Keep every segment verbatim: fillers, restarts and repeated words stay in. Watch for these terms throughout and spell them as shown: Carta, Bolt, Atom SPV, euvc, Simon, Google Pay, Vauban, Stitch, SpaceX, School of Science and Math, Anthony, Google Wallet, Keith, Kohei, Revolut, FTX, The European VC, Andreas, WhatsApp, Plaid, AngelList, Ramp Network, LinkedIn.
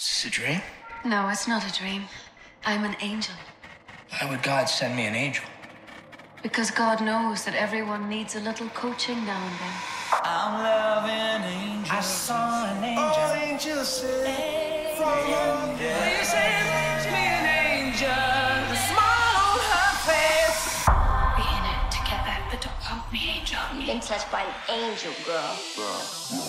Is this a dream? No, it's not a dream. I'm an angel. Why would God send me an angel? Because God knows that everyone needs a little coaching now and then. I'm loving angels. I saw an angel. All angels sing from heaven. Please send me an angel. The smile on her face. Be in it together, but don't call me angel. Been touched by an angel, girl.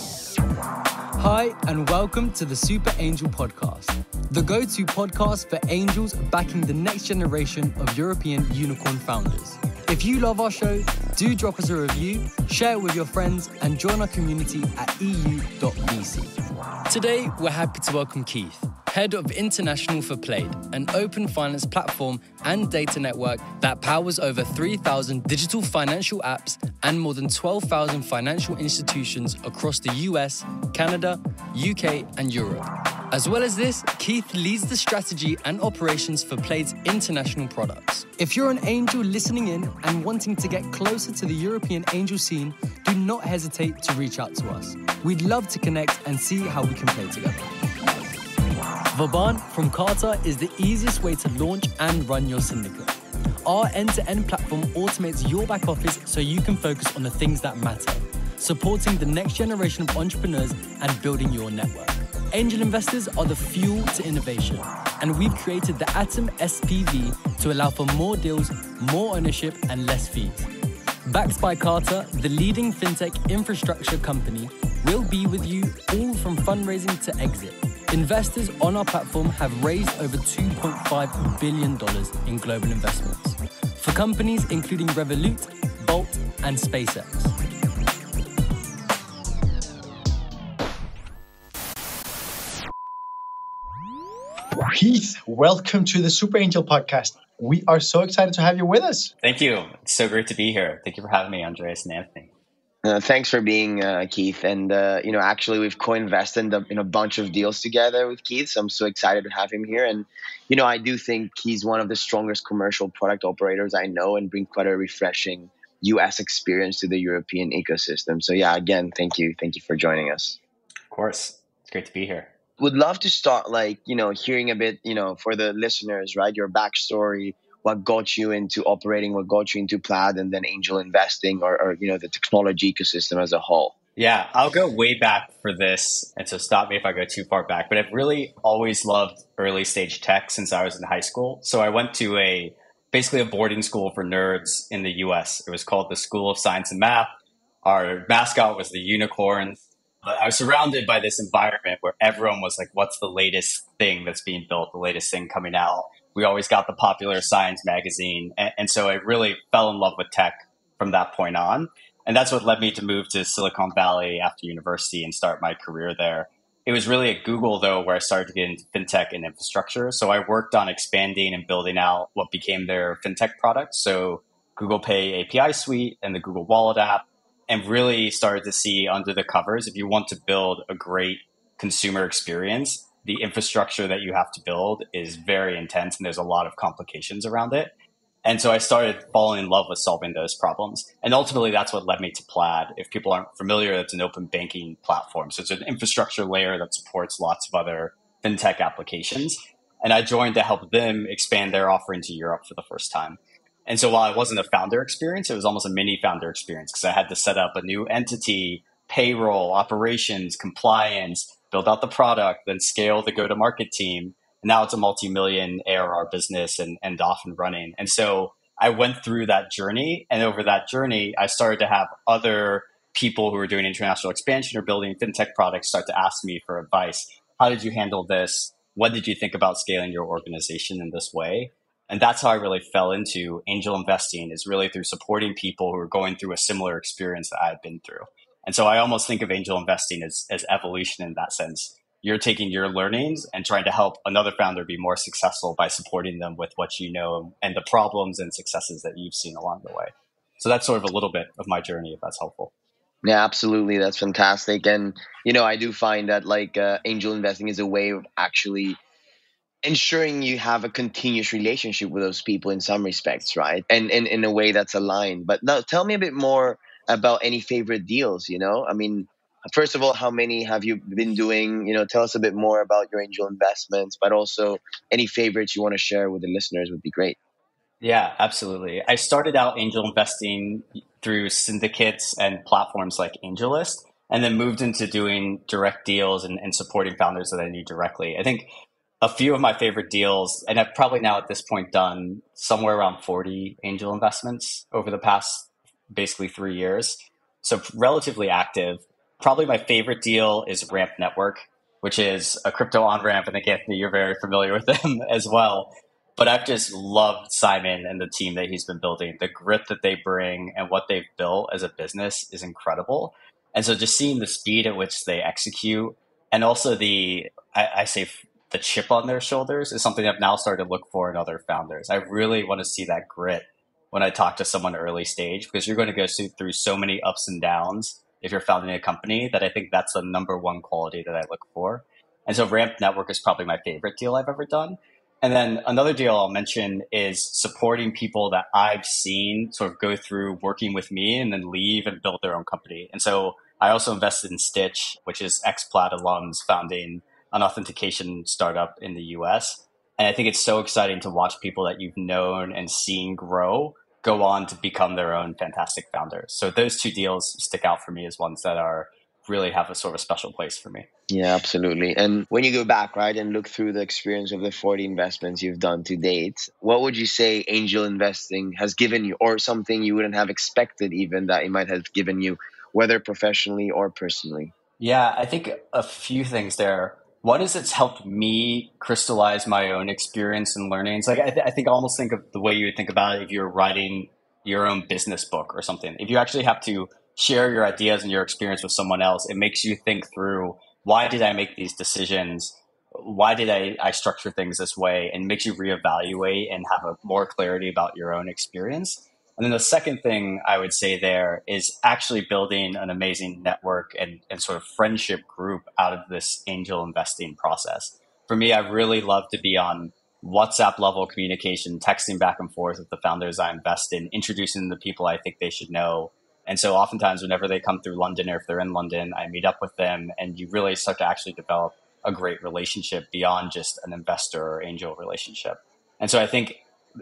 Hi, and welcome to the Super Angel Podcast, the go-to podcast for angels backing the next generation of European unicorn founders. If you love our show, do drop us a review, share it with your friends, and join our community at E U dot V C. Today, we're happy to welcome Keith, head of International for Plaid, an open finance platform and data network that powers over three thousand digital financial apps and more than twelve thousand financial institutions across the U S, Canada, U K, and Europe. As well as this, Keith leads the strategy and operations for Plaid's international products. If you're an angel listening in and wanting to get closer to the European angel scene, do not hesitate to reach out to us. We'd love to connect and see how we can play together. Vauban from Carta is the easiest way to launch and run your syndicate. Our end-to-end platform automates your back office so you can focus on the things that matter, supporting the next generation of entrepreneurs and building your network. Angel investors are the fuel to innovation, and we've created the Atom S P V to allow for more deals, more ownership, and less fees. Backed by Carta, the leading fintech infrastructure company, will be with you all from fundraising to exit. Investors on our platform have raised over two point five billion dollars in global investments for companies including Revolut, Bolt, and SpaceX. Keith, welcome to the Super Angel Podcast. We are so excited to have you with us. Thank you. It's so great to be here. Thank you for having me, Andreas and Anthony. Uh, thanks for being uh, Keith. And, uh, you know, actually, we've co-invested in a, in a bunch of deals together with Keith. So I'm so excited to have him here. And, you know, I do think he's one of the strongest commercial product operators I know and brings quite a refreshing U S experience to the European ecosystem. So, yeah, again, thank you. Thank you for joining us. Of course. It's great to be here. Would love to start, like, you know, hearing a bit, you know, for the listeners, right, your backstory, what got you into operating, what got you into Plaid, and then angel investing or, or, you know, the technology ecosystem as a whole. Yeah, I'll go way back for this. And so stop me if I go too far back. But I've really always loved early stage tech since I was in high school. So I went to a basically a boarding school for nerds in the U S. It was called the School of Science and Math. Our mascot was the unicorn. I was surrounded by this environment where everyone was like, what's the latest thing that's being built, the latest thing coming out? We always got the popular science magazine. And, and so I really fell in love with tech from that point on. And that's what led me to move to Silicon Valley after university and start my career there. It was really at Google, though, where I started to get into fintech and infrastructure. So I worked on expanding and building out what became their fintech products. So Google Pay A P I Suite and the Google Wallet app. And really started to see under the covers, if you want to build a great consumer experience, the infrastructure that you have to build is very intense and there's a lot of complications around it. And so I started falling in love with solving those problems. And ultimately, that's what led me to Plaid. If people aren't familiar, that's an open banking platform. So it's an infrastructure layer that supports lots of other fintech applications. And I joined to help them expand their offering to Europe for the first time. And so while it wasn't a founder experience, it was almost a mini founder experience because I had to set up a new entity, payroll, operations, compliance, build out the product, then scale the go-to-market team. And now it's a multi-million A R R business and, and off and running. And so I went through that journey. And over that journey, I started to have other people who were doing international expansion or building fintech products start to ask me for advice. How did you handle this? What did you think about scaling your organization in this way? And that's how I really fell into angel investing, is really through supporting people who are going through a similar experience that I had been through. And so I almost think of angel investing as, as evolution in that sense. You're taking your learnings and trying to help another founder be more successful by supporting them with what you know and the problems and successes that you've seen along the way. So that's sort of a little bit of my journey, if that's helpful. Yeah, absolutely. That's fantastic. And, you know, I do find that like uh, angel investing is a way of actually ensuring you have a continuous relationship with those people in some respects, right? And in in a way that's aligned. But now tell me a bit more about any favorite deals, you know? I mean, first of all, how many have you been doing? You know, tell us a bit more about your angel investments, but also any favorites you want to share with the listeners would be great. Yeah, absolutely. I started out angel investing through syndicates and platforms like AngelList, and then moved into doing direct deals and, and supporting founders that I knew directly. I think a few of my favorite deals, and I've probably now at this point done somewhere around forty angel investments over the past basically three years. So relatively active. Probably my favorite deal is Ramp Network, which is a crypto on-ramp. And again, Anthony, you're very familiar with them as well. But I've just loved Simon and the team that he's been building. The grit that they bring and what they've built as a business is incredible. And so just seeing the speed at which they execute, and also the, I, I say the chip on their shoulders, is something I've now started to look for in other founders. I really want to see that grit when I talk to someone early stage, because you're going to go through so many ups and downs if you're founding a company, that I think that's the number one quality that I look for. And so Ramp Network is probably my favorite deal I've ever done. And then another deal I'll mention is supporting people that I've seen sort of go through working with me and then leave and build their own company. And so I also invested in Stitch, which is ex-Plaid alums founding an authentication startup in the U S. And I think it's so exciting to watch people that you've known and seen grow go on to become their own fantastic founders. So those two deals stick out for me as ones that are really have a sort of a special place for me. Yeah, absolutely. And when you go back, right, and look through the experience of the forty investments you've done to date, what would you say angel investing has given you, or something you wouldn't have expected even that it might have given you, whether professionally or personally? Yeah, I think a few things there. One is it's helped me crystallize my own experience and learnings. Like I, th- I think I almost think of the way you would think about it if you're writing your own business book or something. If you actually have to share your ideas and your experience with someone else, it makes you think through, why did I make these decisions? Why did I, I structure things this way? And makes you reevaluate and have a more clarity about your own experience. And then the second thing I would say there is actually building an amazing network and, and sort of friendship group out of this angel investing process. For me, I really love to be on WhatsApp level communication, texting back and forth with the founders I invest in, introducing the people I think they should know. And so oftentimes whenever they come through London, or if they're in London, I meet up with them, and you really start to actually develop a great relationship beyond just an investor or angel relationship. And so I think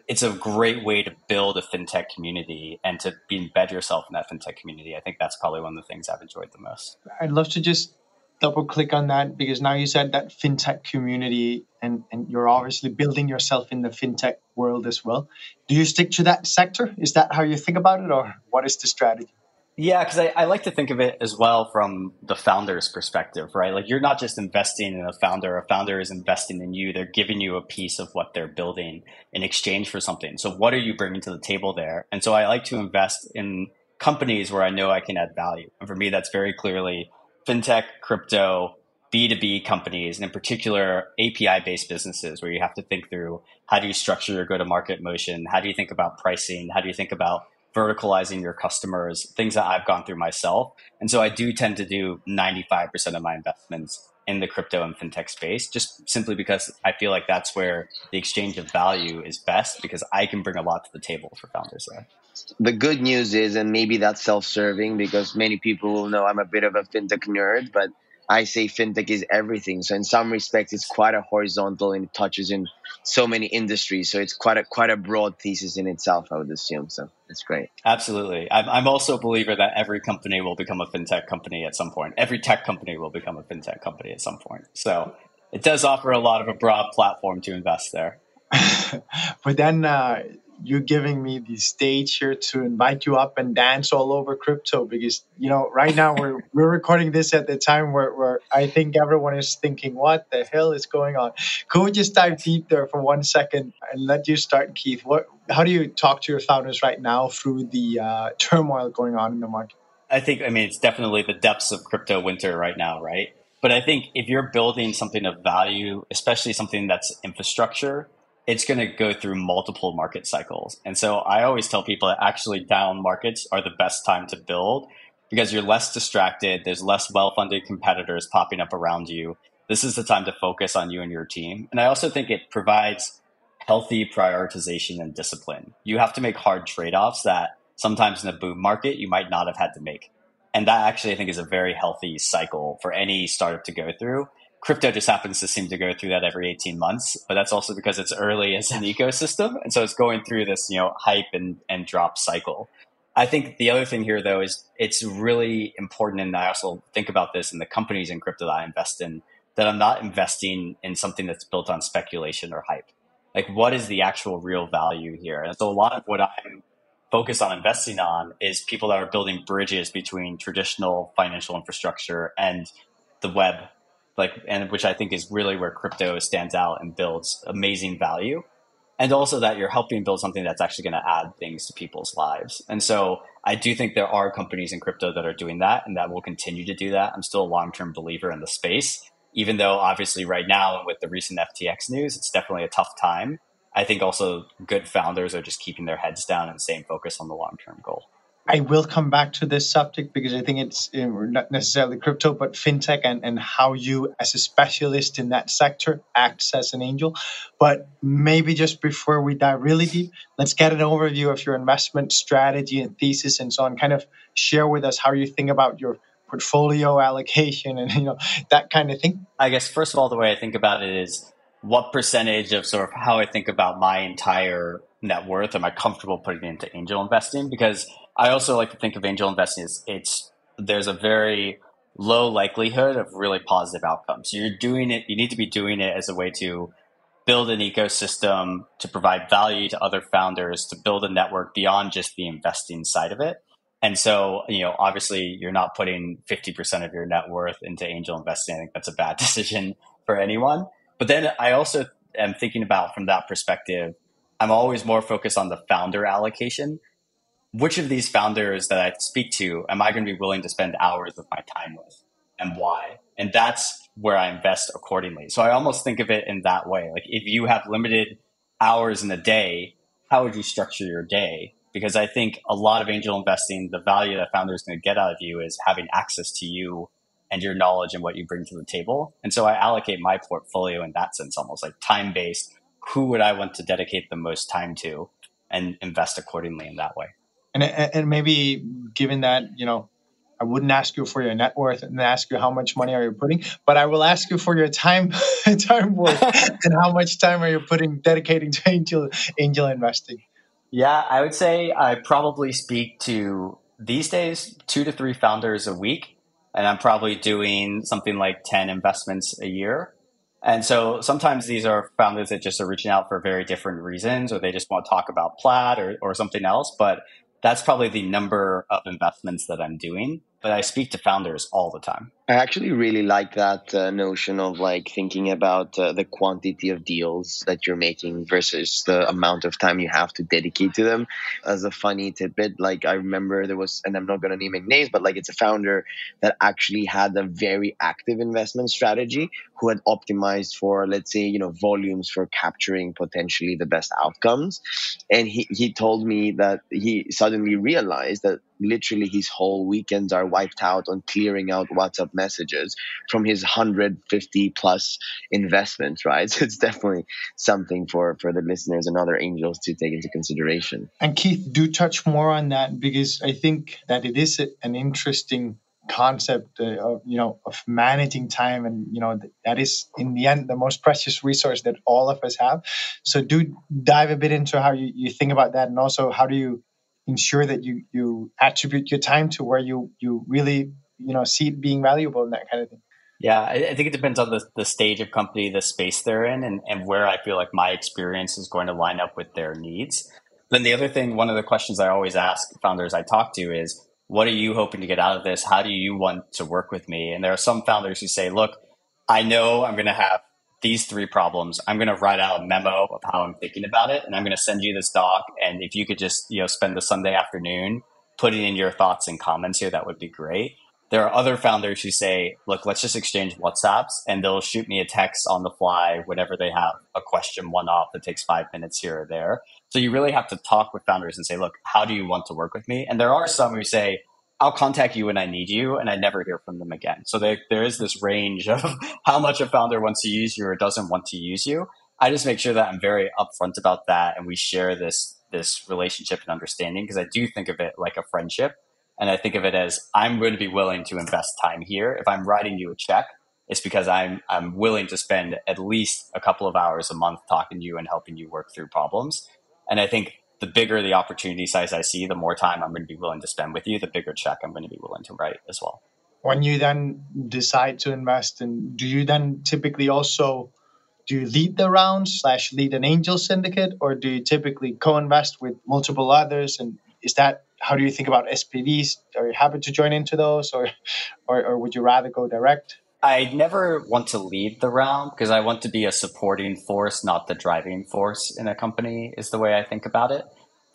it's a great way to build a fintech community and to embed yourself in that fintech community. I think that's probably one of the things I've enjoyed the most. I'd love to just double click on that, because now you said that fintech community, and, and you're obviously building yourself in the fintech world as well. Do you stick to that sector? Is that how you think about it, or what is the strategy? Yeah, because I, I like to think of it as well from the founder's perspective, right? Like you're not just investing in a founder. A founder is investing in you. They're giving you a piece of what they're building in exchange for something. So what are you bringing to the table there? And so I like to invest in companies where I know I can add value. And for me, that's very clearly fintech, crypto, B two B companies, and in particular, A P I-based businesses where you have to think through, how do you structure your go-to-market motion? How do you think about pricing? How do you think about verticalizing your customers, things that I've gone through myself. And so I do tend to do ninety-five percent of my investments in the crypto and fintech space, just simply because I feel like that's where the exchange of value is best, because I can bring a lot to the table for founders there. The good news is, and maybe that's self-serving, because many people will know I'm a bit of a fintech nerd, but I say fintech is everything. So in some respects, it's quite a horizontal and it touches in so many industries. So it's quite a quite a broad thesis in itself, I would assume. So it's great. Absolutely. I'm, I'm also a believer that every company will become a fintech company at some point. Every tech company will become a fintech company at some point. So it does offer a lot of a broad platform to invest there. But then uh, you're giving me the stage here to invite you up and dance all over crypto, because, you know, right now we're we're recording this at the time where, where I think everyone is thinking, what the hell is going on? Could we just dive deep there for one second and let you start, Keith? What? How do you talk to your founders right now through the uh, turmoil going on in the market? I think, I mean, it's definitely the depths of crypto winter right now, right? But I think if you're building something of value, especially something that's infrastructure, it's going to go through multiple market cycles. And so I always tell people that actually down markets are the best time to build, because you're less distracted. There's less well-funded competitors popping up around you. This is the time to focus on you and your team. And I also think it provides healthy prioritization and discipline. You have to make hard trade-offs that sometimes in a boom market, you might not have had to make. And that actually, I think, is a very healthy cycle for any startup to go through. Crypto just happens to seem to go through that every eighteen months, but that's also because it's early as an ecosystem. And so it's going through this, you know, hype and, and drop cycle. I think the other thing here, though, is it's really important. And I also think about this in the companies in crypto that I invest in, that I'm not investing in something that's built on speculation or hype. Like, what is the actual real value here? And so a lot of what I'm focused on investing on is people that are building bridges between traditional financial infrastructure and the web, like, and which I think is really where crypto stands out and builds amazing value. And also that you're helping build something that's actually going to add things to people's lives. And so I do think there are companies in crypto that are doing that and that will continue to do that. I'm still a long-term believer in the space, even though obviously right now with the recent F T X news, it's definitely a tough time. I think also good founders are just keeping their heads down and staying focused on the long-term goal. I will come back to this subject because I think it's not necessarily crypto, but fintech and, and how you as a specialist in that sector acts as an angel. But maybe just before we dive really deep, let's get an overview of your investment strategy and thesis and so on. Kind of share with us how you think about your portfolio allocation and, you know, that kind of thing. I guess, first of all, the way I think about it is what percentage of sort of how I think about my entire net worth am I comfortable putting into angel investing? Because I also like to think of angel investing as it's, there's a very low likelihood of really positive outcomes. So you're doing it, you need to be doing it as a way to build an ecosystem, to provide value to other founders, to build a network beyond just the investing side of it. And so, you know, obviously you're not putting fifty percent of your net worth into angel investing. I think that's a bad decision for anyone. But then I also am thinking about from that perspective, I'm always more focused on the founder allocation. Which of these founders that I speak to am I going to be willing to spend hours of my time with, and why? And that's where I invest accordingly. So I almost think of it in that way. Like, if you have limited hours in a day, how would you structure your day? Because I think a lot of angel investing, the value that a founder is going to get out of you is having access to you and your knowledge and what you bring to the table. And so I allocate my portfolio in that sense, almost like time-based. Who would I want to dedicate the most time to and invest accordingly in that way? And and maybe given that, you know, I wouldn't ask you for your net worth and ask you how much money are you putting, but I will ask you for your time, time worth and how much time are you putting, dedicating to angel, angel investing? Yeah, I would say I probably speak to, these days, two to three founders a week. And I'm probably doing something like ten investments a year. And so sometimes these are founders that just are reaching out for very different reasons, or they just want to talk about Plaid or, or something else. But that's probably the number of investments that I'm doing. But I speak to founders all the time. I actually really like that uh, notion of like thinking about uh, the quantity of deals that you're making versus the amount of time you have to dedicate to them. As a funny tidbit, like I remember there was, and I'm not going to name names, but like it's a founder that actually had a very active investment strategy who had optimized for, let's say, you know, volumes for capturing potentially the best outcomes. And he, he told me that he suddenly realized that literally his whole weekends are wiped out on clearing out WhatsApp messages from his one hundred fifty plus investments, right? So it's definitely something for, for the listeners and other angels to take into consideration. And Keith, do touch more on that, because I think that it is an interesting concept uh, of, you know, of managing time. And, you know, that is in the end, the most precious resource that all of us have. So do dive a bit into how you, you think about that. And also, how do you ensure that you you attribute your time to where you you really, you know, see it being valuable and that kind of thing? Yeah, I, I think it depends on the, the stage of company, the space they're in, and, and where I feel like my experience is going to line up with their needs. Then the other thing, one of the questions I always ask founders I talk to is, what are you hoping to get out of this? How do you want to work with me? And there are some founders who say, look, I know I'm going to have these three problems. I'm going to write out a memo of how I'm thinking about it, and I'm going to send you this doc. And if you could just, you know, spend the Sunday afternoon putting in your thoughts and comments here, that would be great. There are other founders who say, look, let's just exchange WhatsApps, and they'll shoot me a text on the fly whenever they have a question one off that takes five minutes here or there. So you really have to talk with founders and say, look, how do you want to work with me? And there are some who say, I'll contact you when I need you, and I never hear from them again. So there, there is this range of how much a founder wants to use you or doesn't want to use you. I just make sure that I'm very upfront about that, and we share this this relationship and understanding, because I do think of it like a friendship. And I think of it as, I'm going to be willing to invest time here. If I'm writing you a check, it's because I'm I'm willing to spend at least a couple of hours a month talking to you and helping you work through problems. And I think the bigger the opportunity size I see, the more time I'm going to be willing to spend with you, the bigger check I'm going to be willing to write as well. When you then decide to invest in, do you then typically also, do you lead the round slash lead an angel syndicate, or do you typically co-invest with multiple others? And is that, how do you think about S P Vs? Are you happy to join into those, or, or, or would you rather go direct? I never want to lead the round because I want to be a supporting force, not the driving force in a company, is the way I think about it.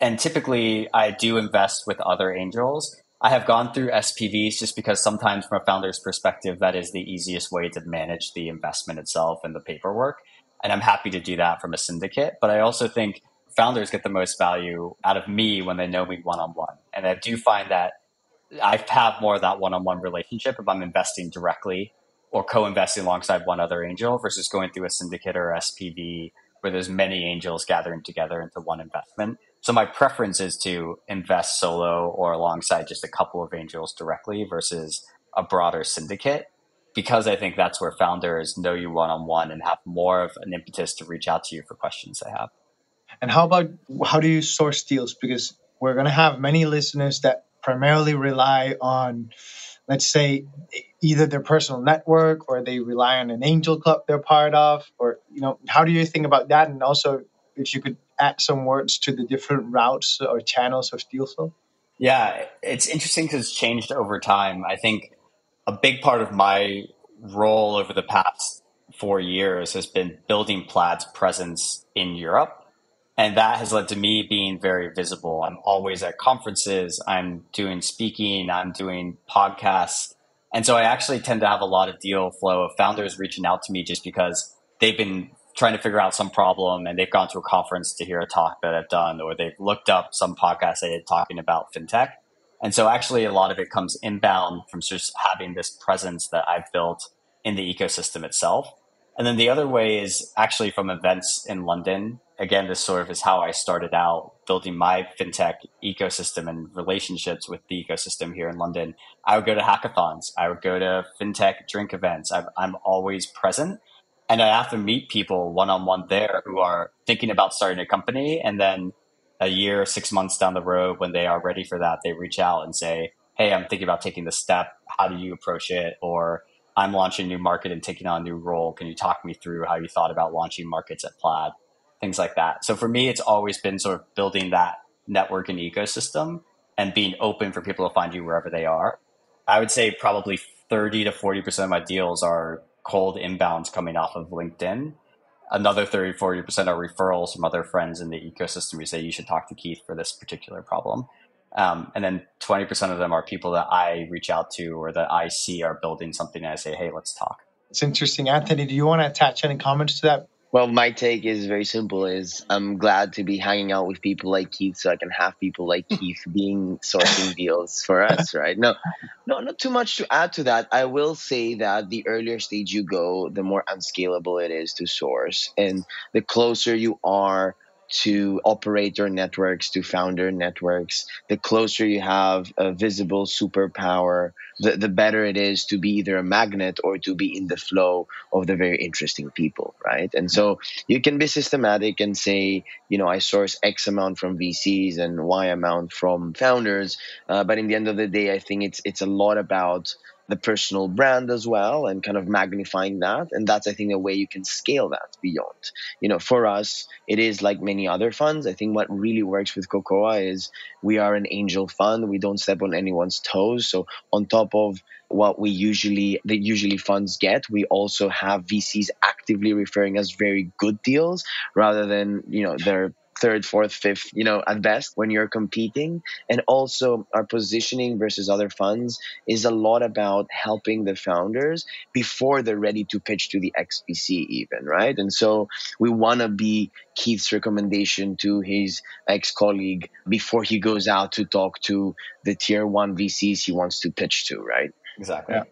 And typically I do invest with other angels. I have gone through S P Vs just because sometimes from a founder's perspective, that is the easiest way to manage the investment itself and the paperwork. And I'm happy to do that from a syndicate. But I also think founders get the most value out of me when they know me one-on-one. And I do find that I have more of that one-on-one relationship if I'm investing directly or co-investing alongside one other angel versus going through a syndicate or S P V where there's many angels gathering together into one investment. So my preference is to invest solo or alongside just a couple of angels directly versus a broader syndicate, because I think that's where founders know you one-on-one and have more of an impetus to reach out to you for questions they have. And how about, how do you source deals? Because we're going to have many listeners that primarily rely on, let's say, either their personal network, or they rely on an angel club they're part of, or, you know, how do you think about that? And also if you could add some words to the different routes or channels of deal flow. Yeah, it's interesting because it's changed over time. I think a big part of my role over the past four years has been building Plaid's presence in Europe. And that has led to me being very visible. I'm always at conferences, I'm doing speaking, I'm doing podcasts. And so I actually tend to have a lot of deal flow of founders reaching out to me just because they've been trying to figure out some problem and they've gone to a conference to hear a talk that I've done, or they've looked up some podcast I did talking about fintech. And so actually a lot of it comes inbound from just having this presence that I've built in the ecosystem itself. And then the other way is actually from events in London. Again, this sort of is how I started out building my fintech ecosystem and relationships with the ecosystem here in London. I would go to hackathons. I would go to fintech drink events. I've, I'm always present. And I often meet people one-on-one there who are thinking about starting a company. And then a year, six months down the road, when they are ready for that, they reach out and say, hey, I'm thinking about taking this step. How do you approach it? Or I'm launching a new market and taking on a new role. Can you talk me through how you thought about launching markets at Plaid? Things like that. So for me, it's always been sort of building that network and ecosystem and being open for people to find you wherever they are. I would say probably thirty to forty percent of my deals are cold inbounds coming off of LinkedIn. Another thirty, forty percent are referrals from other friends in the ecosystem who say, you should talk to Keith for this particular problem. Um, and then twenty percent of them are people that I reach out to or that I see are building something and I say, hey, let's talk. It's interesting. Anthony, do you want to attach any comments to that? Well, my take is very simple, is I'm glad to be hanging out with people like Keith so I can have people like Keith being sourcing deals for us, right? No, no, not too much to add to that. I will say that the earlier stage you go, the more unscalable it is to source. And the closer you are to operator networks, to founder networks, the closer you have a visible superpower, the, the better it is to be either a magnet or to be in the flow of the very interesting people, right? And so you can be systematic and say, you know, I source X amount from V Cs and Y amount from founders. Uh, but in the end of the day, I think it's it's a lot about the personal brand as well and kind of magnifying that. And that's, I think, a way you can scale that beyond. You know, for us, it is like many other funds. I think what really works with Cocoa is we are an angel fund. We don't step on anyone's toes. So on top of what we usually, that usually funds get, we also have V Cs actively referring us very good deals rather than, you know, their third, fourth, fifth, you know, at best when you're competing. And also our positioning versus other funds is a lot about helping the founders before they're ready to pitch to the X V C even, right? And so we want to be Keith's recommendation to his ex-colleague before he goes out to talk to the tier one V Cs he wants to pitch to, right? Exactly. Yeah.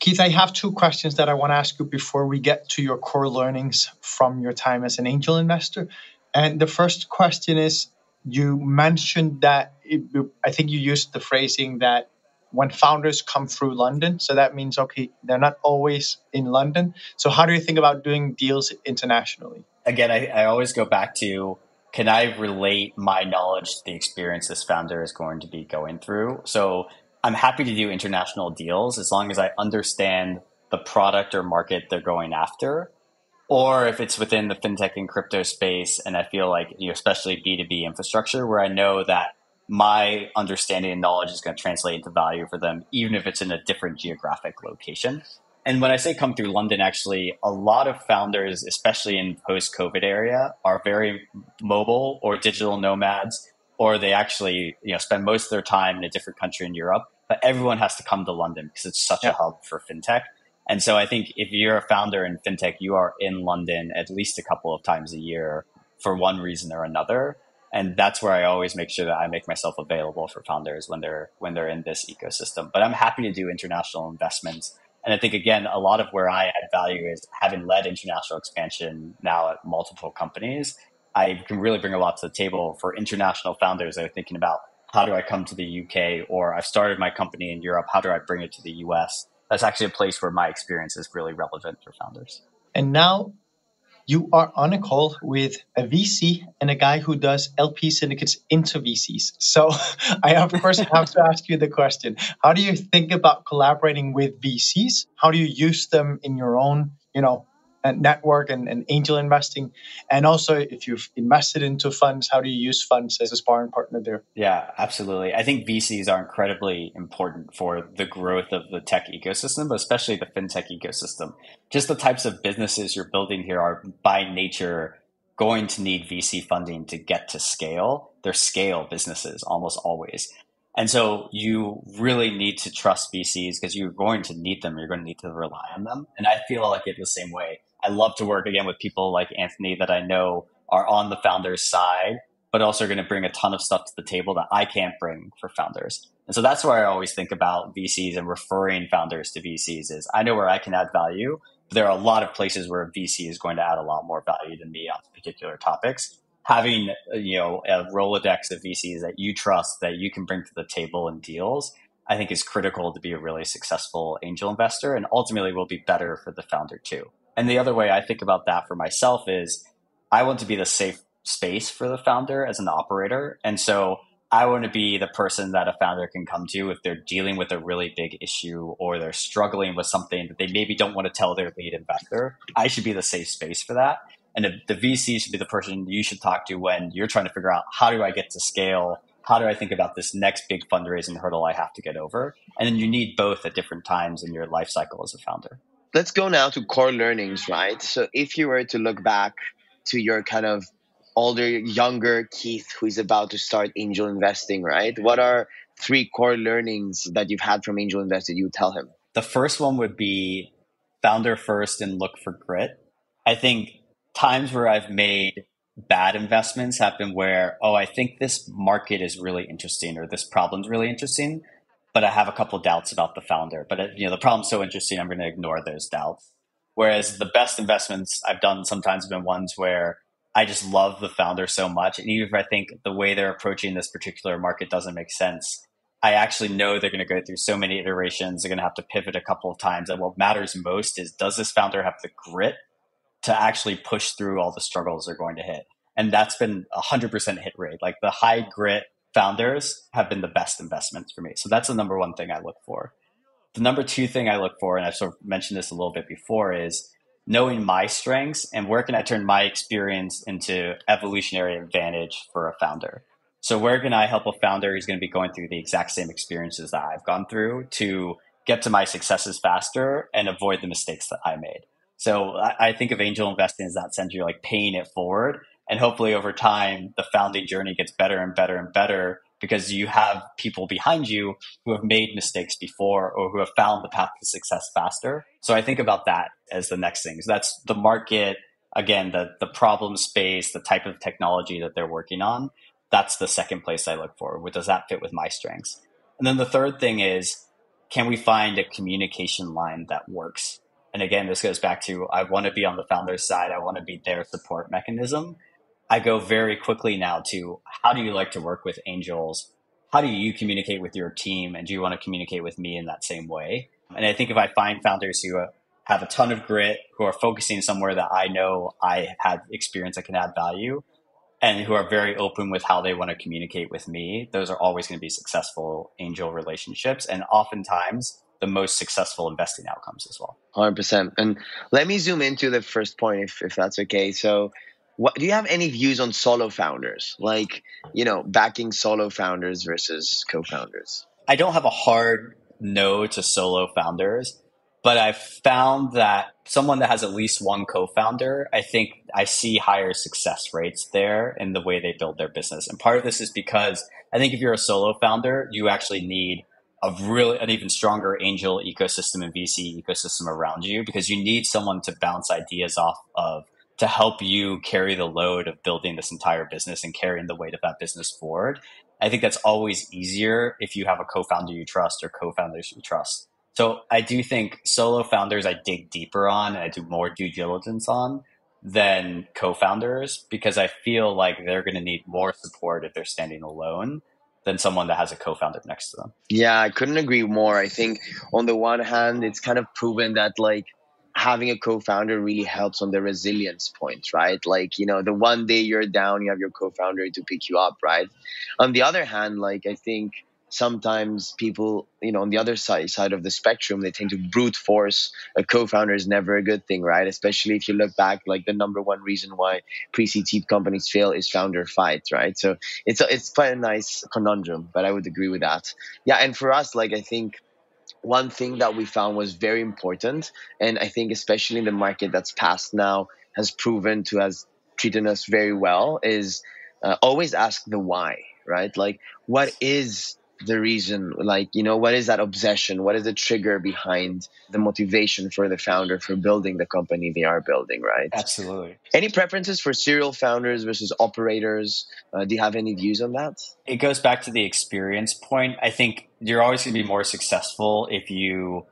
Keith, I have two questions that I want to ask you before we get to your core learnings from your time as an angel investor. And the first question is, You mentioned that, it, I think you used the phrasing that when founders come through London, so that means, okay, they're not always in London. So how do you think about doing deals internationally? Again, I, I always go back to, can I relate my knowledge to the experience this founder is going to be going through? So I'm happy to do international deals as long as I understand the product or market they're going after. Or if it's within the fintech and crypto space, and I feel like, you know, especially B two B infrastructure, where I know that my understanding and knowledge is going to translate into value for them, even if it's in a different geographic location. And when I say come through London, actually, a lot of founders, especially in post-COVID area, are very mobile or digital nomads, or they actually, you know, spend most of their time in a different country in Europe. But everyone has to come to London because it's such yeah. a hub for fintech. And so I think if you're a founder in fintech, you are in London at least a couple of times a year for one reason or another. And that's where I always make sure that I make myself available for founders when they're when they're in this ecosystem. But I'm happy to do international investments. And I think, again, a lot of where I add value is having led international expansion now at multiple companies. I can really bring a lot to the table for international founders that are thinking about, how do I come to the U K? Or I've started my company in Europe, how do I bring it to the U S? That's actually a place where my experience is really relevant for founders. And now you are on a call with a V C and a guy who does L P syndicates into V Cs. So I, of course, have to ask you the question. How do you think about collaborating with V Cs? How do you use them in your own, you know, network and, and angel investing? And also, if you've invested into funds, how do you use funds as a sparring partner there? Yeah, absolutely. I think V Cs are incredibly important for the growth of the tech ecosystem, but especially the fintech ecosystem. Just the types of businesses you're building here are by nature going to need V C funding to get to scale. They're scale businesses almost always. And so you really need to trust V Cs because you're going to need them. You're going to need to rely on them. And I feel like it the same way. I love to work, again, with people like Anthony that I know are on the founder's side, but also are going to bring a ton of stuff to the table that I can't bring for founders. And so that's why I always think about V Cs and referring founders to V Cs is I know where I can add value, but there are a lot of places where a V C is going to add a lot more value than me on particular topics. Having, you know, a Rolodex of V Cs that you trust, that you can bring to the table in deals, I think is critical to be a really successful angel investor and ultimately will be better for the founder too. And the other way I think about that for myself is I want to be the safe space for the founder as an operator. And so I want to be the person that a founder can come to if they're dealing with a really big issue or they're struggling with something that they maybe don't want to tell their lead investor. I should be the safe space for that. And the V C should be the person you should talk to when you're trying to figure out, how do I get to scale? How do I think about this next big fundraising hurdle I have to get over? And then you need both at different times in your life cycle as a founder. Let's go now to core learnings, right? So if you were to look back to your kind of older, younger Keith, who is about to start angel investing, right? What are three core learnings that you've had from angel investing you would tell him? The first one would be founder first and look for grit. I think times where I've made bad investments have been where, oh, I think this market is really interesting or this problem's really interesting, but I have a couple doubts about the founder. But, you know, the problem's so interesting, I'm going to ignore those doubts. Whereas the best investments I've done sometimes have been ones where I just love the founder so much. And even if I think the way they're approaching this particular market doesn't make sense, I actually know they're going to go through so many iterations. They're going to have to pivot a couple of times. And what matters most is, does this founder have the grit to actually push through all the struggles they're going to hit? And that's been a hundred percent hit rate. Like the high grit founders have been the best investments for me. So that's the number one thing I look for. The number two thing I look for, and I've sort of mentioned this a little bit before, is knowing my strengths and where can I turn my experience into evolutionary advantage for a founder. So where can I help a founder who's going to be going through the exact same experiences that I've gone through to get to my successes faster and avoid the mistakes that I made? So I think of angel investing as that sense you're like paying it forward. And hopefully over time, the founding journey gets better and better and better because you have people behind you who have made mistakes before or who have found the path to success faster. So I think about that as the next thing. So that's the market, again, the, the problem space, the type of technology that they're working on. That's the second place I look for. Does that fit with my strengths? And then the third thing is, can we find a communication line that works? And again, this goes back to, I want to be on the founder's side. I want to be their support mechanism. I go very quickly now to how do you like to work with angels? How do you communicate with your team? And do you want to communicate with me in that same way? And I think if I find founders who have a ton of grit, who are focusing somewhere that I know I have experience that can add value, and who are very open with how they want to communicate with me, those are always going to be successful angel relationships. And oftentimes the most successful investing outcomes as well. one hundred percent. And let me zoom into the first point, if, if that's okay. So what, do you have any views on solo founders? Like, you know, backing solo founders versus co-founders? I don't have a hard no to solo founders, but I've found that someone that has at least one co-founder, I think I see higher success rates there in the way they build their business. And part of this is because I think if you're a solo founder, you actually need a really, an even stronger angel ecosystem and V C ecosystem around you, because you need someone to bounce ideas off of to help you carry the load of building this entire business and carrying the weight of that business forward. I think that's always easier if you have a co-founder you trust or co-founders you trust. So I do think solo founders I dig deeper on and I do more due diligence on than co-founders, because I feel like they're going to need more support if they're standing alone than someone that has a co-founder next to them. Yeah, I couldn't agree more. I think on the one hand, it's kind of proven that like having a co-founder really helps on the resilience point, right? Like, you know, the one day you're down, you have your co-founder to pick you up, right? On the other hand, like I think sometimes people, you know, on the other side side of the spectrum, they tend to brute force a co-founder is never a good thing, right? Especially if you look back, like the number one reason why pre-seed companies fail is founder fight, right? So it's a, it's quite a nice conundrum, but I would agree with that. Yeah, and for us, like I think one thing that we found was very important, and I think especially in the market that's passed now has proven to has treated us very well, is uh, always ask the why, right? Like what is the reason, like, you know, what is that obsession? What is the trigger behind the motivation for the founder for building the company they are building, right? Absolutely. Any preferences for serial founders versus operators? Uh, do you have any views on that? It goes back to the experience point. I think you're always going to be more successful if you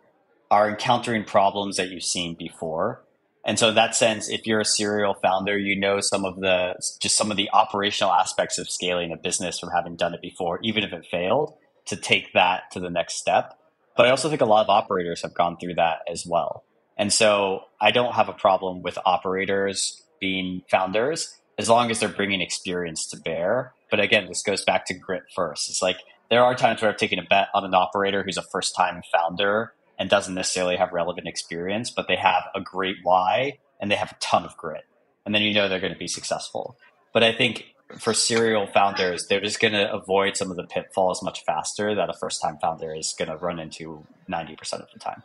are encountering problems that you've seen before. And so in that sense, if you're a serial founder, you know some of the just some of the operational aspects of scaling a business from having done it before, even if it failed, to take that to the next step. But I also think a lot of operators have gone through that as well. And so I don't have a problem with operators being founders as long as they're bringing experience to bear. But again, this goes back to grit first. It's like there are times where I've taken a bet on an operator who's a first-time founder and doesn't necessarily have relevant experience, but they have a great why and they have a ton of grit. And then you know they're going to be successful. But I think for serial founders, they're just going to avoid some of the pitfalls much faster that a first-time founder is going to run into ninety percent of the time.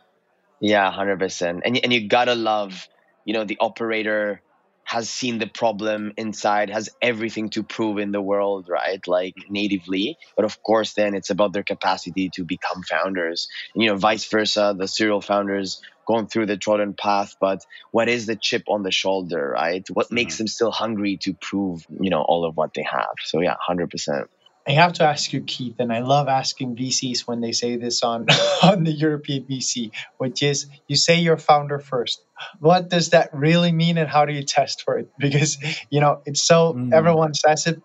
Yeah, one hundred percent. And, and you got to love, you know, the operator has seen the problem inside, has everything to prove in the world, right? Like natively. But of course, then it's about their capacity to become founders. And, you know, vice versa, the serial founders going through the trodden path, but what is the chip on the shoulder, right? What mm-hmm. makes them still hungry to prove, you know, all of what they have? So yeah, one hundred percent. I have to ask you, Keith, and I love asking V Cs when they say this on, on the European V C, which is you say you're founder first. What does that really mean and how do you test for it? Because, you know, it's so mm-hmm. everyone says it,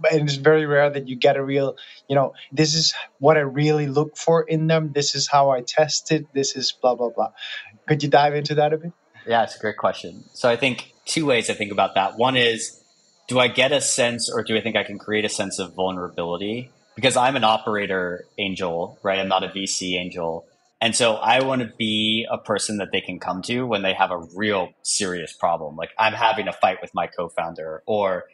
but it's very rare that you get a real, you know, this is what I really look for in them. This is how I test it. This is blah, blah, blah. Could you dive into that a bit? Yeah, it's a great question. So I think two ways I think about that. One is, do I get a sense or do I think I can create a sense of vulnerability? Because I'm an operator angel, right? I'm not a V C angel. And so I want to be a person that they can come to when they have a real serious problem. Like I'm having a fight with my co-founder, or,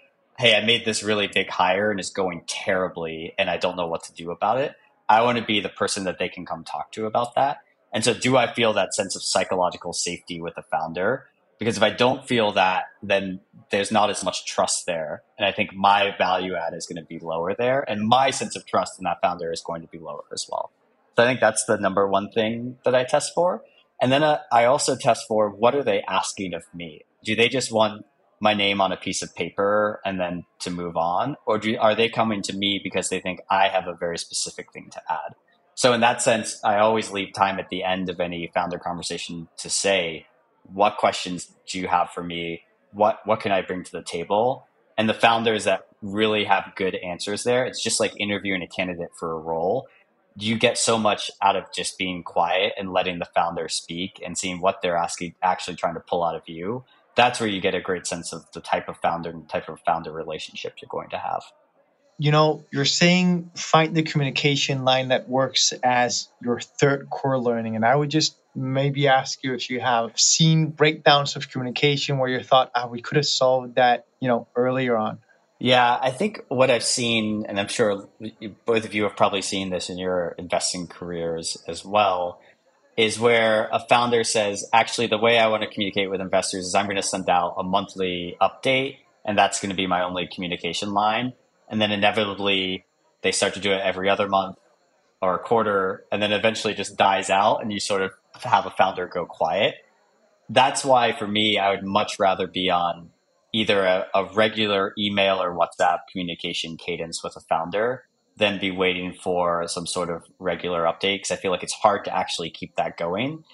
hey, I made this really big hire and it's going terribly and I don't know what to do about it. I want to be the person that they can come talk to about that. And so do I feel that sense of psychological safety with the founder? Because if I don't feel that, then there's not as much trust there. And I think my value add is going to be lower there. And my sense of trust in that founder is going to be lower as well. So I think that's the number one thing that I test for. And then uh, I also test for what are they asking of me? Do they just want my name on a piece of paper and then to move on? Or do, are they coming to me because they think I have a very specific thing to add? So in that sense, I always leave time at the end of any founder conversation to say, what questions do you have for me? What what can I bring to the table? And the founders that really have good answers there, it's just like interviewing a candidate for a role. You get so much out of just being quiet and letting the founder speak and seeing what they're asking, actually trying to pull out of you. That's where you get a great sense of the type of founder and type of founder relationship you're going to have. You know, you're saying find the communication line that works as your third core learning. And I would just maybe ask you if you have seen breakdowns of communication where you thought, ah, oh, we could have solved that, you know, earlier on. Yeah, I think what I've seen, and I'm sure both of you have probably seen this in your investing careers as well, is where a founder says, actually, the way I want to communicate with investors is I'm going to send out a monthly update, and that's going to be my only communication line. And then inevitably, they start to do it every other month or a quarter, and then eventually just dies out, and you sort of have a founder go quiet. That's why, for me, I would much rather be on either a, a regular email or WhatsApp communication cadence with a founder than be waiting for some sort of regular update, because I feel like it's hard to actually keep that going.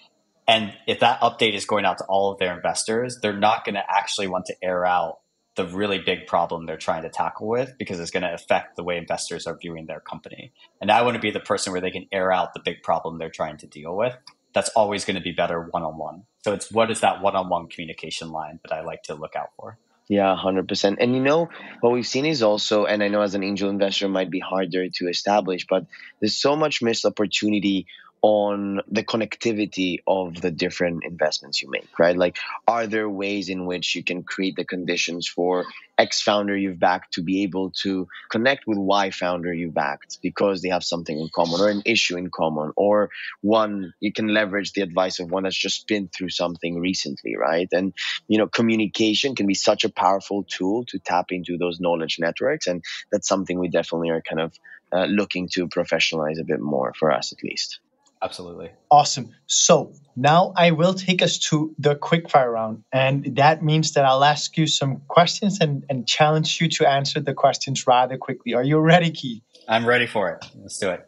And if that update is going out to all of their investors, they're not going to actually want to air out the really big problem they're trying to tackle with, because it's going to affect the way investors are viewing their company. And I want to be the person where they can air out the big problem they're trying to deal with. That's always going to be better one-on-one. So it's what is that one-on-one communication line that I like to look out for. Yeah, one hundred percent. And you know, what we've seen is also, and I know as an angel investor it might be harder to establish, but there's so much missed opportunity on the connectivity of the different investments you make, right? Like, are there ways in which you can create the conditions for X founder you've backed to be able to connect with Y founder you backed because they have something in common or an issue in common, or one, you can leverage the advice of one that's just been through something recently, right? And, you know, communication can be such a powerful tool to tap into those knowledge networks. And that's something we definitely are kind of uh, looking to professionalize a bit more, for us at least. Absolutely. Awesome. So now I will take us to the quickfire round. And that means that I'll ask you some questions and, and challenge you to answer the questions rather quickly. Are you ready, Keith? I'm ready for it. Let's do it.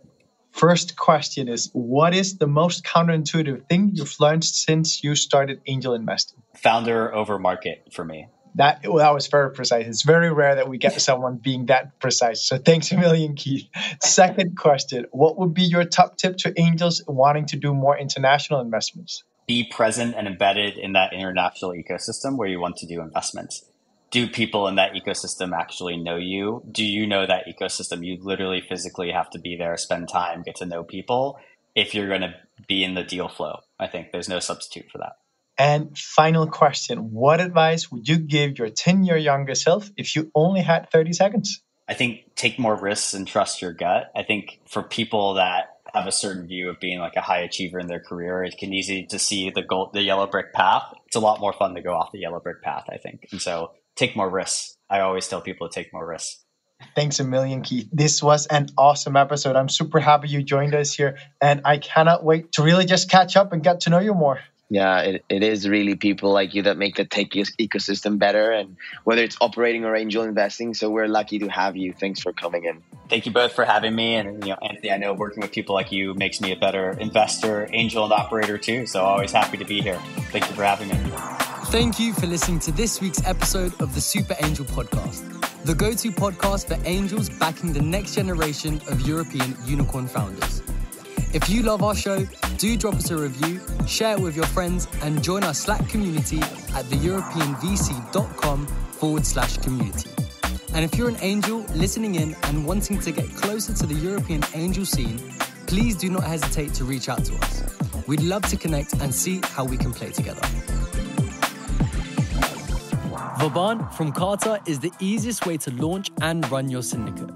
First question is, what is the most counterintuitive thing you've learned since you started angel investing? Founder over market for me. That, well, that was very precise. It's very rare that we get someone being that precise. So thanks a million, Keith. Second question, what would be your top tip to angels wanting to do more international investments? Be present and embedded in that international ecosystem where you want to do investments. Do people in that ecosystem actually know you? Do you know that ecosystem? You literally physically have to be there, spend time, get to know people if you're going to be in the deal flow. I think there's no substitute for that. And final question, what advice would you give your ten-year younger self if you only had thirty seconds? I think take more risks and trust your gut. I think for people that have a certain view of being like a high achiever in their career, it can be easy to see the gold, the yellow brick path. It's a lot more fun to go off the yellow brick path, I think. And so take more risks. I always tell people to take more risks. Thanks a million, Keith. This was an awesome episode. I'm super happy you joined us here. And I cannot wait to really just catch up and get to know you more. Yeah, it, it is really people like you that make the tech ecosystem better, and whether it's operating or angel investing. So we're lucky to have you. Thanks for coming in. Thank you both for having me. And, you know, Anthony, I know working with people like you makes me a better investor, angel, and operator too. So always happy to be here. Thank you for having me. Thank you for listening to this week's episode of the Super Angel Podcast, the go-to podcast for angels backing the next generation of European unicorn founders. If you love our show, do drop us a review, share it with your friends, and join our Slack community at theeuropeanvc.com forward slash community. And if you're an angel listening in and wanting to get closer to the European angel scene, please do not hesitate to reach out to us. We'd love to connect and see how we can play together. Vauban from Carta is the easiest way to launch and run your syndicate.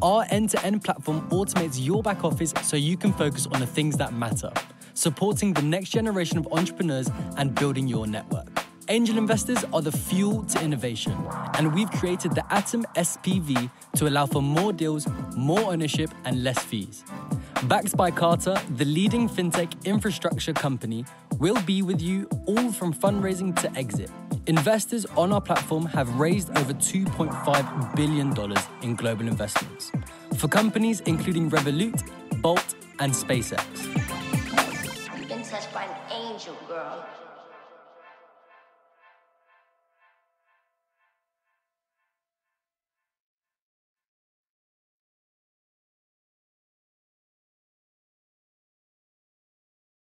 Our end-to-end platform automates your back office so you can focus on the things that matter, supporting the next generation of entrepreneurs and building your network. Angel investors are the fuel to innovation, and we've created the Atom S P V to allow for more deals, more ownership, and less fees. Backed by Carta, the leading fintech infrastructure company, we'll be with you all from fundraising to exit. Investors on our platform have raised over two point five billion dollars in global investments for companies including Revolut, Bolt, and SpaceX. You've been touched by an angel, girl.